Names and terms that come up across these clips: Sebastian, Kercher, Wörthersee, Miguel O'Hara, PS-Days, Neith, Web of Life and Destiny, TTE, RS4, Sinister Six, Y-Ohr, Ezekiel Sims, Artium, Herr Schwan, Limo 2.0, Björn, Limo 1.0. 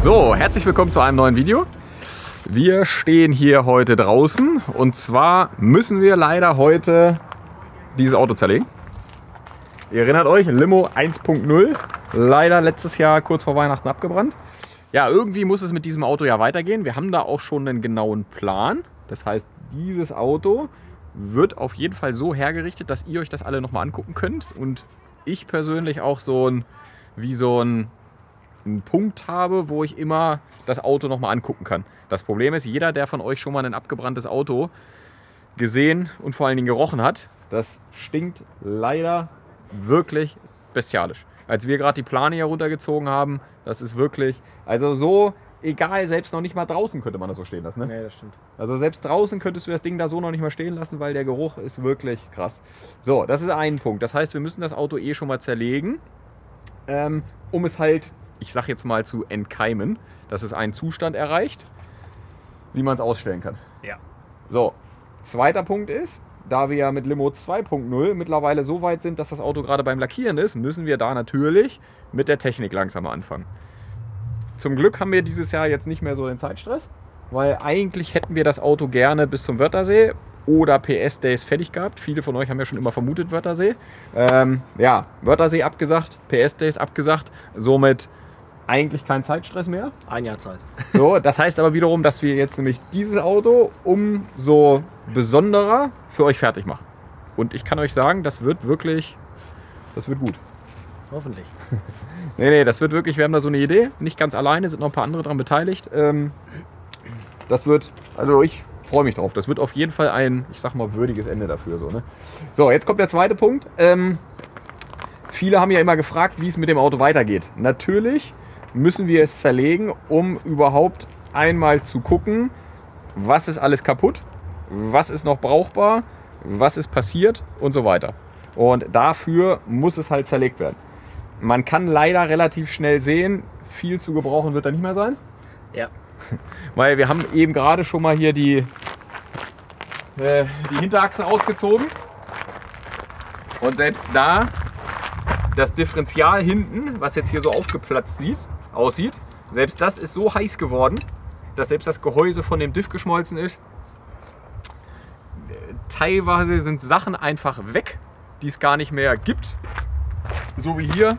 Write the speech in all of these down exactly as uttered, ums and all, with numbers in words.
So, herzlich willkommen zu einem neuen Video. Wir stehen hier heute draußen und zwar müssen wir leider heute dieses Auto zerlegen. Ihr erinnert euch, Limo eins Punkt null, leider letztes Jahr kurz vor Weihnachten abgebrannt. Ja, irgendwie muss es mit diesem Auto ja weitergehen. Wir haben da auch schon einen genauen Plan. Das heißt, dieses Auto wird auf jeden Fall so hergerichtet, dass ihr euch das alle nochmal angucken könnt. Und ich persönlich auch so ein, wie so ein, einen Punkt habe, wo ich immer das Auto nochmal angucken kann. Das Problem ist, jeder, der von euch schon mal ein abgebranntes Auto gesehen und vor allen Dingen gerochen hat, das stinkt leider wirklich bestialisch. Als wir gerade die Plane hier runtergezogen haben, das ist wirklich, also so egal, selbst noch nicht mal draußen könnte man das so stehen lassen. Ne? Nee, das stimmt. Also selbst draußen könntest du das Ding da so noch nicht mal stehen lassen, weil der Geruch ist wirklich krass. So, das ist ein Punkt. Das heißt, wir müssen das Auto eh schon mal zerlegen, ähm, um es halt, ich sag jetzt mal, zu entkeimen, dass es einen Zustand erreicht, wie man es ausstellen kann. Ja. So, zweiter Punkt ist, da wir ja mit Limo zwei Punkt null mittlerweile so weit sind, dass das Auto gerade beim Lackieren ist, müssen wir da natürlich mit der Technik langsam anfangen. Zum Glück haben wir dieses Jahr jetzt nicht mehr so den Zeitstress, weil eigentlich hätten wir das Auto gerne bis zum Wörthersee oder P S-Days fertig gehabt. Viele von euch haben ja schon immer vermutet Wörthersee. Ähm, ja, Wörthersee abgesagt, P S-Days abgesagt, somit eigentlich kein Zeitstress mehr. Ein Jahr Zeit. So, das heißt aber wiederum, dass wir jetzt nämlich dieses Auto umso besonderer für euch fertig machen. Und ich kann euch sagen, das wird wirklich, das wird gut. Hoffentlich. Nee, nee, das wird wirklich, wir haben da so eine Idee, nicht ganz alleine, sind noch ein paar andere daran beteiligt. Das wird, also ich freue mich drauf, das wird auf jeden Fall ein, ich sag mal, würdiges Ende dafür. So, ne? So, jetzt kommt der zweite Punkt. Ähm, viele haben ja immer gefragt, wie es mit dem Auto weitergeht. Natürlich müssen wir es zerlegen, um überhaupt einmal zu gucken, was ist alles kaputt, was ist noch brauchbar, was ist passiert und so weiter. Und dafür muss es halt zerlegt werden. Man kann leider relativ schnell sehen, viel zu gebrauchen wird da nicht mehr sein. Ja. Weil wir haben eben gerade schon mal hier die, äh, die Hinterachse ausgezogen. Und selbst da das Differential hinten, was jetzt hier so aufgeplatzt sieht, aussieht, selbst das ist so heiß geworden, dass selbst das Gehäuse von dem Diff geschmolzen ist. Teilweise sind Sachen einfach weg, die es gar nicht mehr gibt. So wie hier.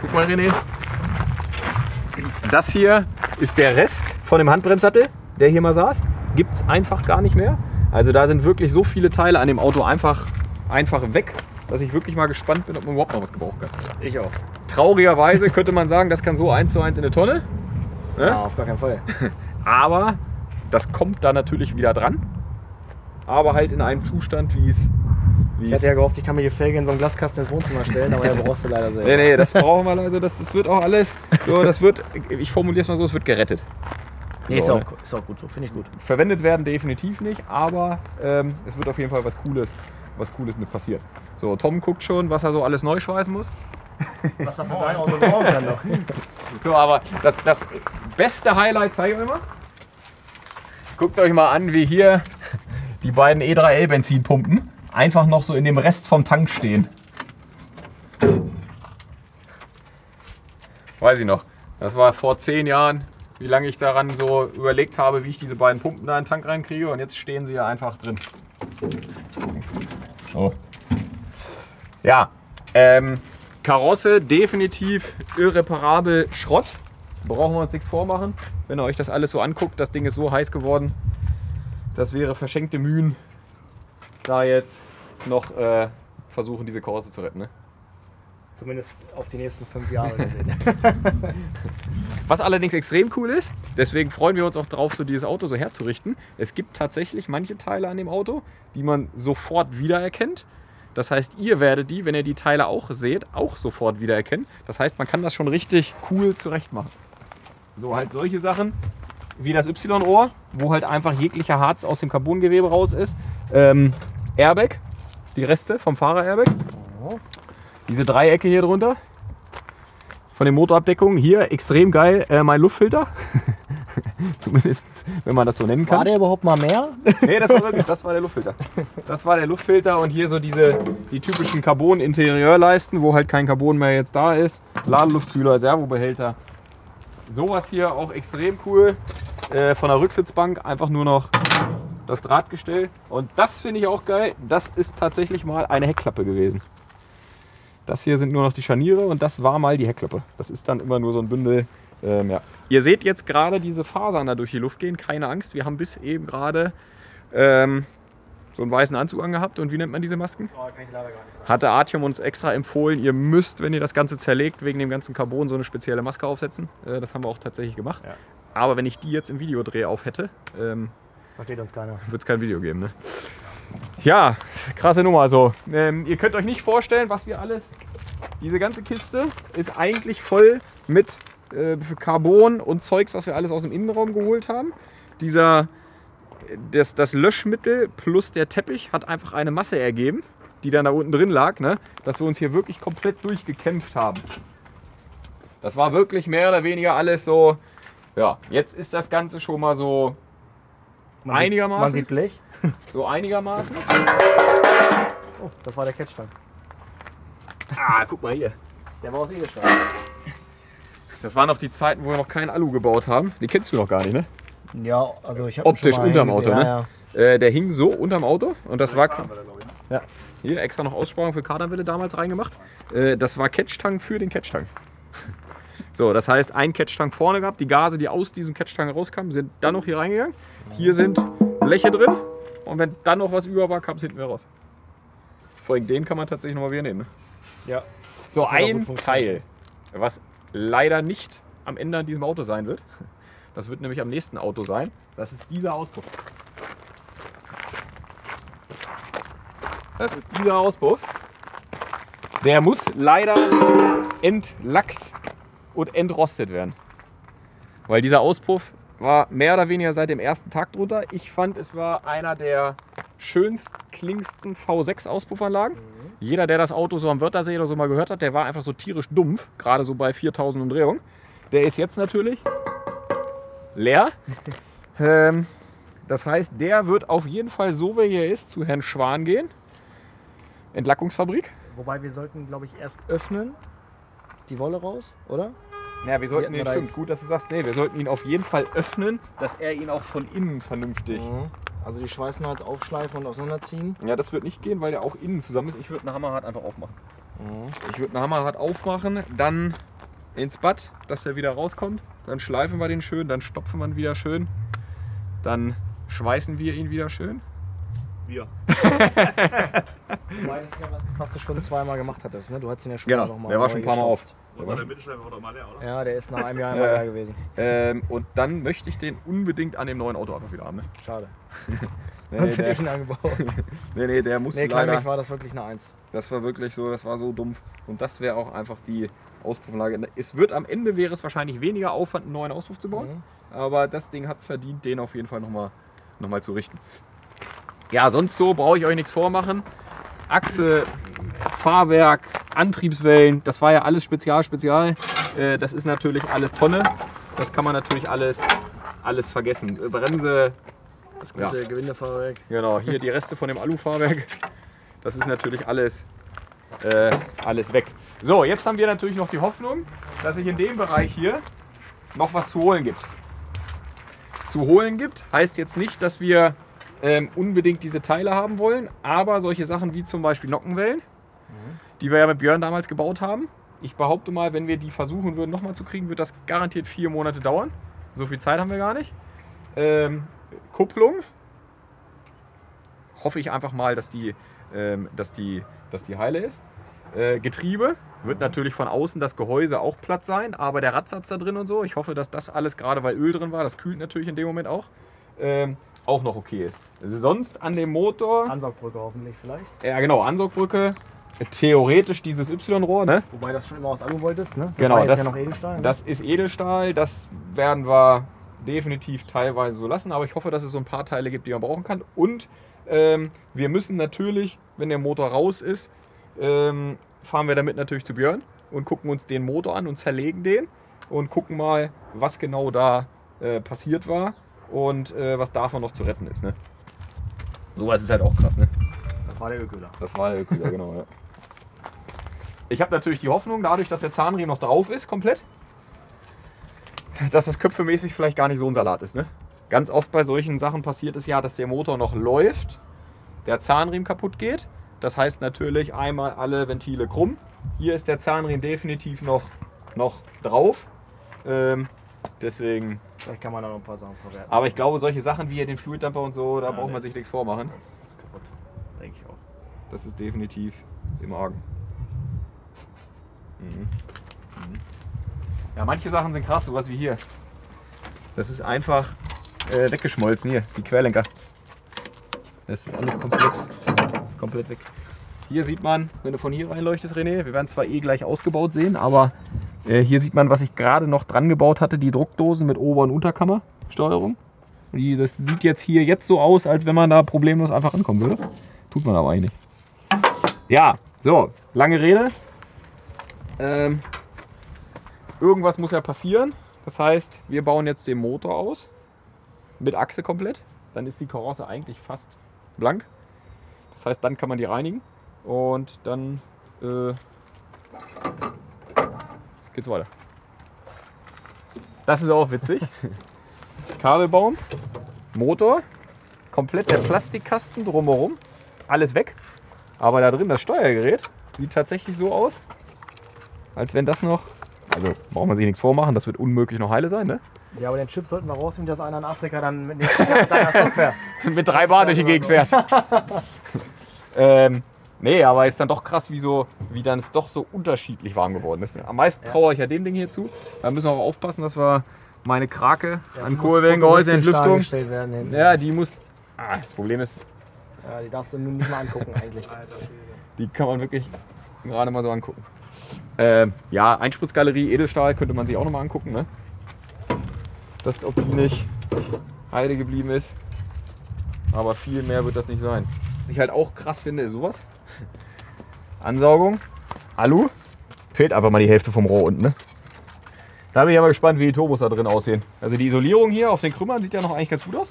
Guck mal, René. Das hier ist der Rest von dem Handbremssattel, der hier mal saß. Gibt es einfach gar nicht mehr. Also da sind wirklich so viele Teile an dem Auto einfach, einfach weg, dass ich wirklich mal gespannt bin, ob man überhaupt noch was gebrauchen kann. Ich auch. Traurigerweise könnte man sagen, das kann so eins zu eins in eine Tonne. Ne? Ja, auf gar keinen Fall. Aber das kommt da natürlich wieder dran. Aber halt in einem Zustand, wie es... Ich hatte ja gehofft, ich kann mir die Felge in so einen Glaskasten ins Wohnzimmer stellen, aber ja, brauchst du leider selber. Nee, nee, das brauchen wir leider. Das, das wird auch alles, so, das wird, ich formuliere es mal so, es wird gerettet. Nee, so, ist, auch, ist auch gut so, finde ich gut. Verwendet werden definitiv nicht, aber ähm, es wird auf jeden Fall was Cooles, was Cooles mit passieren. So, Tom guckt schon, was er so alles neu schweißen muss. Was er für sein Auto brauchen kann noch. So, aber das, das beste Highlight zeige ich euch mal. Guckt euch mal an, wie hier die beiden E drei L Benzinpumpen einfach noch so in dem Rest vom Tank stehen. Weiß ich noch. Das war vor zehn Jahren, wie lange ich daran so überlegt habe, wie ich diese beiden Pumpen da in den Tank reinkriege. Und jetzt stehen sie ja einfach drin. Oh. Ja, ähm, Karosse definitiv irreparabel Schrott. Brauchen wir uns nichts vormachen. Wenn ihr euch das alles so anguckt, das Ding ist so heiß geworden. Das wäre verschenkte Mühen, da jetzt noch äh, versuchen, diese Karosse zu retten. Ne? Zumindest auf die nächsten fünf Jahre gesehen. Was allerdings extrem cool ist, deswegen freuen wir uns auch drauf, so dieses Auto so herzurichten. Es gibt tatsächlich manche Teile an dem Auto, die man sofort wiedererkennt. Das heißt, ihr werdet die, wenn ihr die Teile auch seht, auch sofort wiedererkennen. Das heißt, man kann das schon richtig cool zurecht machen. So halt solche Sachen wie das Y-Ohr, wo halt einfach jeglicher Harz aus dem Carbongewebe raus ist. Ähm, Airbag, die Reste vom Fahrer-Airbag. Diese Dreiecke hier drunter. Von den Motorabdeckungen. Hier extrem geil äh, mein Luftfilter. Zumindest, wenn man das so nennen kann. War der überhaupt mal mehr? Nee, das war wirklich, das war der Luftfilter. Das war der Luftfilter und hier so diese, die typischen Carbon-Interieurleisten, wo halt kein Carbon mehr jetzt da ist. Ladeluftkühler, Servobehälter. Sowas hier auch extrem cool. Äh, von der Rücksitzbank einfach nur noch das Drahtgestell. Und das finde ich auch geil. Das ist tatsächlich mal eine Heckklappe gewesen. Das hier sind nur noch die Scharniere und das war mal die Heckklappe. Das ist dann immer nur so ein Bündel. Ähm, ja. Ihr seht jetzt gerade diese Fasern da durch die Luft gehen. Keine Angst, wir haben bis eben gerade ähm, so einen weißen Anzug angehabt. Und wie nennt man diese Masken? Oh, kann ich leider gar nicht sagen. Hatte Artium uns extra empfohlen, ihr müsst, wenn ihr das Ganze zerlegt, wegen dem ganzen Carbon so eine spezielle Maske aufsetzen. Äh, das haben wir auch tatsächlich gemacht. Ja. Aber wenn ich die jetzt im Videodreh auf hätte, ähm, versteht uns keiner. Wird es kein Video geben, ne? Ja, krasse Nummer. Also, ähm, ihr könnt euch nicht vorstellen, was wir alles... Diese ganze Kiste ist eigentlich voll mit äh, Carbon und Zeugs, was wir alles aus dem Innenraum geholt haben. Dieser, das, das Löschmittel plus der Teppich hat einfach eine Masse ergeben, die dann da unten drin lag, ne? Dass wir uns hier wirklich komplett durchgekämpft haben. Das war wirklich mehr oder weniger alles so... Ja, jetzt ist das Ganze schon mal so... Man einigermaßen. Man sieht Blech. So einigermaßen. Oh, das war der Kettstein. Ah, guck mal hier. Der war aus Edelstahl. Das waren noch die Zeiten, wo wir noch keinen Alu gebaut haben. Den kennst du noch gar nicht, ne? Ja, also ich habe optisch unterm Auto, ne? Ja, ja. Äh, der hing so unterm Auto und das war... Ja. Hier extra noch Aussparung für Kardanwelle damals reingemacht. Äh, das war Catchtank für den Catchtank. So, das heißt, ein Catchtank vorne gehabt. Die Gase, die aus diesem Catchtank rauskamen, sind dann noch hier reingegangen. Hier sind Bleche drin. Und wenn dann noch was über war, kam es hinten wieder raus. Vor allem den kann man tatsächlich nochmal wieder nehmen. Ne? Ja. So ein Teil, was leider nicht am Ende an diesem Auto sein wird. Das wird nämlich am nächsten Auto sein. Das ist dieser Auspuff. Das ist dieser Auspuff. Der muss leider entlackt und entrostet werden. Weil dieser Auspuff war mehr oder weniger seit dem ersten Tag drunter. Ich fand, es war einer der schönst klingsten V sechs-Auspuffanlagen. Mhm. Jeder, der das Auto so am Wörthersee oder so mal gehört hat, der war einfach so tierisch dumpf, gerade so bei viertausend Umdrehungen. Der ist jetzt natürlich leer. ähm, das heißt, der wird auf jeden Fall, so wie er ist, zu Herrn Schwan gehen. Entlackungsfabrik. Wobei wir sollten, glaube ich, erst öffnen, die Wolle raus, oder? Ja, wir sollten ihn, stimmt, gut, dass du sagst, nee, wir sollten ihn auf jeden Fall öffnen, dass er ihn auch von innen vernünftig... Mhm. Also die Schweißen halt aufschleifen und auseinanderziehen. Ja, das wird nicht gehen, weil der auch innen zusammen ist. Ich würde eine Hammerhart einfach aufmachen. Mhm. Ich würde eine Hammerhart aufmachen, dann ins Bad, dass der wieder rauskommt. Dann schleifen wir den schön, dann stopfen wir ihn wieder schön. Dann schweißen wir ihn wieder schön. Wir. Wobei, das ist ja was, was du schon zweimal gemacht hattest, ne? Du hattest ihn ja schon genau, nochmal. Der war schon ein paar Mal auf. Der war der Mittelschleifer war doch mal leer, oder? Ja, der ist nach einem Jahr einmal leer gewesen. Ähm, und dann möchte ich den unbedingt an dem neuen Auto einfach wieder haben, ne? Schade. nee, Sonst hätte ich ihn angebaut. nee, nee, der musste nee, leider... war das wirklich eine Eins. Das war wirklich so, das war so dumpf. Und das wäre auch einfach die Auspufflage. Es wird am Ende, wäre es wahrscheinlich weniger Aufwand, einen neuen Auspuff zu bauen. Mhm. Aber das Ding hat es verdient, den auf jeden Fall nochmal noch mal zu richten. Ja, sonst so brauche ich euch nichts vormachen. Achse, Fahrwerk, Antriebswellen, das war ja alles spezial, spezial. Äh, das ist natürlich alles Tonne. Das kann man natürlich alles, alles vergessen. Bremse, das ganze ja. Gewindefahrwerk. Genau, hier die Reste von dem Alufahrwerk. Das ist natürlich alles, äh, alles weg. So, jetzt haben wir natürlich noch die Hoffnung, dass sich in dem Bereich hier noch was zu holen gibt. Zu holen gibt heißt jetzt nicht, dass wir Ähm, unbedingt diese Teile haben wollen, aber solche Sachen wie zum Beispiel Nockenwellen, mhm. die wir ja mit Björn damals gebaut haben. Ich behaupte mal, wenn wir die versuchen würden nochmal zu kriegen, wird das garantiert vier Monate dauern. So viel Zeit haben wir gar nicht. Ähm, Kupplung. Hoffe ich einfach mal, dass die, ähm, dass die, dass die heile ist. Äh, Getriebe. Wird natürlich von außen das Gehäuse auch platt sein, aber der Radsatz da drin und so. Ich hoffe, dass das alles, gerade weil Öl drin war, das kühlt natürlich in dem Moment auch. Ähm, auch noch okay ist. Sonst an dem Motor... Ansaugbrücke hoffentlich vielleicht. Ja genau, Ansaugbrücke, theoretisch dieses Y-Rohr, ne? Wobei das schon immer aus Alu wolltest, ne? Das genau, das, ja noch Edelstahl, ne? Das ist Edelstahl, das werden wir definitiv teilweise so lassen, aber ich hoffe, dass es so ein paar Teile gibt, die man brauchen kann. Und ähm, wir müssen natürlich, wenn der Motor raus ist, ähm, fahren wir damit natürlich zu Björn und gucken uns den Motor an und zerlegen den und gucken mal, was genau da äh, passiert war. Und äh, was davon noch zu retten ist, ne? Sowas ist halt auch krass, ne? Das war der Ölkühler. Das war der Ölkühler, genau, ja. Ich habe natürlich die Hoffnung, dadurch, dass der Zahnriemen noch drauf ist, komplett, dass das köpfemäßig vielleicht gar nicht so ein Salat ist, ne? Ganz oft bei solchen Sachen passiert es ja, dass der Motor noch läuft, der Zahnriemen kaputt geht. Das heißt natürlich einmal alle Ventile krumm. Hier ist der Zahnriemen definitiv noch, noch drauf. Ähm, deswegen... Vielleicht kann man da noch ein paar Sachen verwerten. Aber ich glaube, solche Sachen wie hier den Fluiddamper und so, da ja, braucht man sich nichts vormachen. Das ist kaputt, denke ich auch. Das ist definitiv im Argen. Mhm. Mhm. Ja, manche Sachen sind krass, sowas wie hier. Das ist einfach äh, weggeschmolzen hier, die Querlenker. Das ist alles komplett, komplett weg. Hier sieht man, wenn du von hier reinleuchtest, René, wir werden zwar eh gleich ausgebaut sehen, aber äh, hier sieht man, was ich gerade noch dran gebaut hatte, die Druckdosen mit Ober- und Unterkammersteuerung. Die, das sieht jetzt hier jetzt so aus, als wenn man da problemlos einfach rankommen würde. Tut man aber eigentlich nicht. Ja, so, lange Rede. Ähm, irgendwas muss ja passieren. Das heißt, wir bauen jetzt den Motor aus. Mit Achse komplett. Dann ist die Karosse eigentlich fast blank. Das heißt, dann kann man die reinigen. Und dann äh, geht's weiter. Das ist auch witzig. Kabelbaum, Motor, komplett der Plastikkasten drumherum. Alles weg. Aber da drin das Steuergerät sieht tatsächlich so aus, als wenn das noch... Also braucht man sich nichts vormachen, das wird unmöglich noch heile sein, ne? Ja, aber den Chip sollten wir rausnehmen, dass einer in Afrika dann mit, mit deiner Software... mit drei Bar durch die Gegend fährt. ähm, nee, aber ist dann doch krass, wie, so, wie dann es doch so unterschiedlich warm geworden ist. Am meisten traue ich ja dem Ding hier zu. Da müssen wir auch aufpassen, dass wir meine Krake ja, an Kohlewellengehäuse, Entlüftung... Werden, ja, die muss... Ah, das Problem ist... Ja, die darfst du nun nicht mal angucken eigentlich. Die kann man wirklich gerade mal so angucken. Ähm, ja, Einspritzgalerie, Edelstahl könnte man sich auch nochmal angucken, ne? Das, ob die nicht heile geblieben ist. Aber viel mehr wird das nicht sein. Was ich halt auch krass finde, ist sowas. Ansaugung, Alu, fehlt einfach mal die Hälfte vom Rohr unten, ne? Da bin ich aber gespannt, wie die Turbos da drin aussehen. Also die Isolierung hier auf den Krümmern sieht ja noch eigentlich ganz gut aus.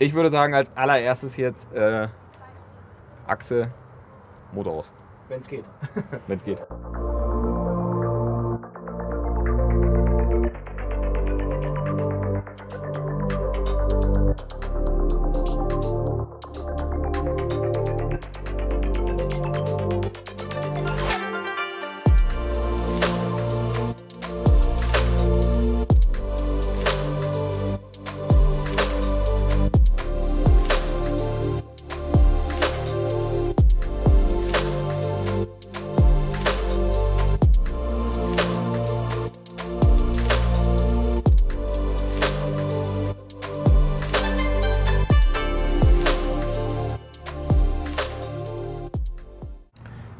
Ich würde sagen, als allererstes jetzt äh, Achse, Motor aus. Wenn es geht. Wenn es geht.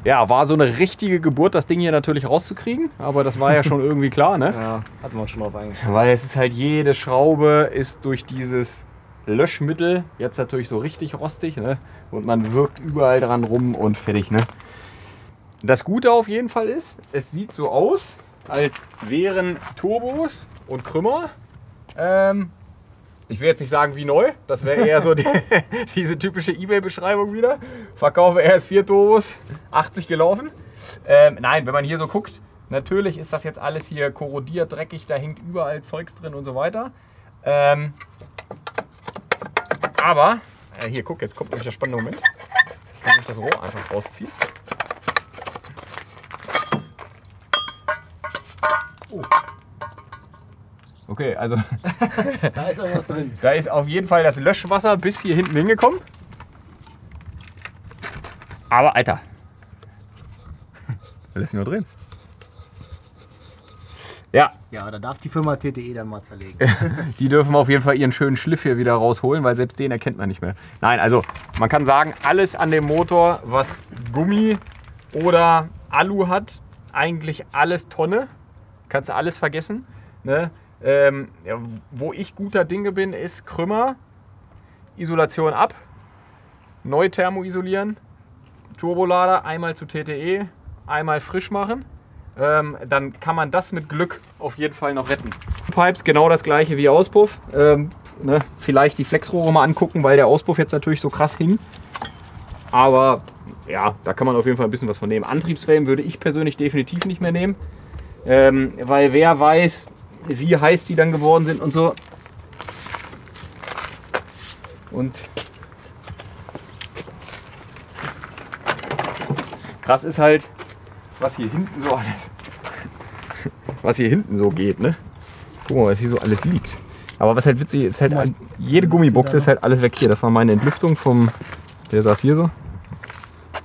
Ja, war so eine richtige Geburt, das Ding hier natürlich rauszukriegen, aber das war ja schon irgendwie klar, ne? Ja, hatten wir schon drauf eigentlich. Weil es ist halt, jede Schraube ist durch dieses Löschmittel jetzt natürlich so richtig rostig, ne? Und man wirkt überall dran rum und fertig, ne? Das Gute auf jeden Fall ist, es sieht so aus, als wären Turbos und Krümmer, ähm, ich will jetzt nicht sagen wie neu, das wäre eher so die, diese typische eBay-Beschreibung wieder. Verkaufe R S vier Turbos, achtzig gelaufen. Ähm, nein, wenn man hier so guckt, natürlich ist das jetzt alles hier korrodiert, dreckig, da hängt überall Zeugs drin und so weiter. Ähm, aber, äh, hier guck, jetzt kommt nämlich der spannende Moment. Ich kann nämlich das Rohr einfach rausziehen. Oh. Okay, also da ist irgendwas drin. Da ist auf jeden Fall das Löschwasser bis hier hinten hingekommen. Aber Alter, da lässt sich nur drehen. Ja. Ja, da darf die Firma T T E dann mal zerlegen. Die dürfen auf jeden Fall ihren schönen Schliff hier wieder rausholen, weil selbst den erkennt man nicht mehr. Nein, also man kann sagen, alles an dem Motor, was Gummi oder Alu hat, eigentlich alles Tonne. Kannst du alles vergessen. Ne? Ähm, ja, wo ich guter Dinge bin, ist Krümmer, Isolation ab, neu thermoisolieren, Turbolader einmal zu T T E, einmal frisch machen. Ähm, dann kann man das mit Glück auf jeden Fall noch retten. Pipes genau das gleiche wie Auspuff. Ähm, ne? Vielleicht die Flexrohre mal angucken, weil der Auspuff jetzt natürlich so krass hing. Aber ja, da kann man auf jeden Fall ein bisschen was von nehmen. Antriebsframe würde ich persönlich definitiv nicht mehr nehmen. Ähm, weil wer weiß, wie heiß die dann geworden sind und so. Und krass ist halt, was hier hinten so alles, was hier hinten so geht, ne? Guck mal, was hier so alles liegt. Aber was halt witzig ist, halt ja, jede Gummibuchse ist halt alles weg hier. Das war meine Entlüftung vom, der saß hier so.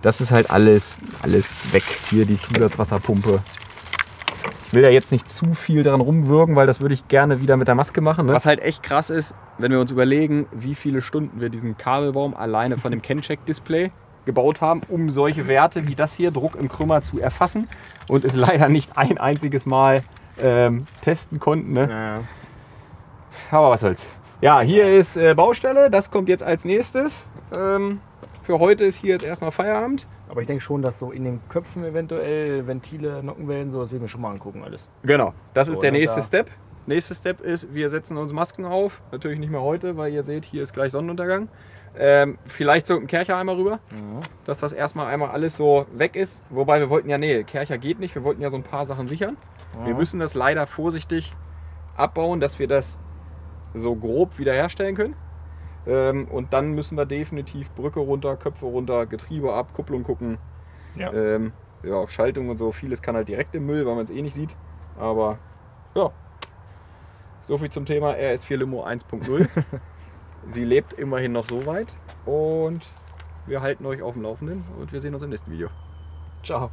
Das ist halt alles, alles weg. Hier die Zusatzwasserpumpe. Ich will ja jetzt nicht zu viel daran rumwürgen, weil das würde ich gerne wieder mit der Maske machen. Ne? Was halt echt krass ist, wenn wir uns überlegen, wie viele Stunden wir diesen Kabelbaum alleine von dem Kencheck-Display gebaut haben, um solche Werte wie das hier, Druck im Krümmer, zu erfassen. Und es leider nicht ein einziges Mal ähm, testen konnten. Ne? Naja. Aber was soll's. Ja, hier ist äh, Baustelle. Das kommt jetzt als nächstes. Ähm, für heute ist hier jetzt erstmal Feierabend. Aber ich denke schon, dass so in den Köpfen eventuell Ventile, Nockenwellen, so, das will ich mir schon mal angucken alles. Genau, das ist so, der nächste da. Step. Nächster Step ist, wir setzen uns Masken auf. Natürlich nicht mehr heute, weil ihr seht, hier ist gleich Sonnenuntergang. Ähm, vielleicht so ein Kercher einmal rüber, ja, dass das erstmal einmal alles so weg ist. Wobei wir wollten ja, nee, Kercher geht nicht. Wir wollten ja so ein paar Sachen sichern. Ja. Wir müssen das leider vorsichtig abbauen, dass wir das so grob wiederherstellen können. Ähm, und dann müssen wir definitiv Brücke runter, Köpfe runter, Getriebe ab, Kupplung gucken. Ja. Ähm, ja, Schaltung und so. Vieles kann halt direkt im Müll, weil man es eh nicht sieht. Aber ja, so viel zum Thema R S vier Limo eins Punkt null. Sie lebt immerhin noch so weit und wir halten euch auf dem Laufenden und wir sehen uns im nächsten Video. Ciao.